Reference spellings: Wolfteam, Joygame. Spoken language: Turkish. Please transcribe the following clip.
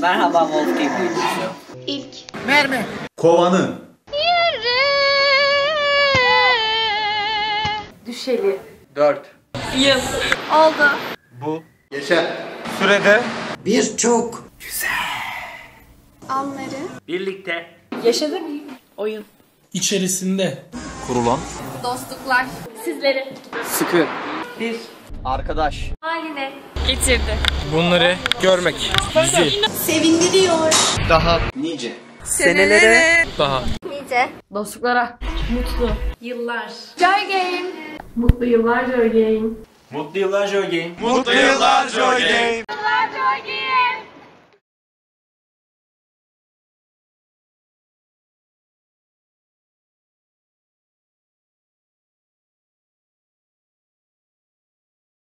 Merhaba Wolfteam oyuncusu. İlk. Mermi. Kovanın. Yeri. Düşeli. 4. Yıl. Oldu. Bu. Yaşa. Sürede. Birçok. Güzel. Anları. Birlikte. Yaşadı mı? Oyun. İçerisinde. Kurulan. Dostluklar. Sizleri. Sıkı. Bir. Arkadaş. Haline. Getirdi. Bunları görmek. Bizi. Sevindiriyor. Daha. Nice. Senelere. Daha. Nice. Dostluklara. Mutlu. Yıllar. Joygame. Mutlu yıllar Joygame. Mutlu yıllar Joygame. Mutlu yıllar Joygame. Mutlu yıllar Joygame.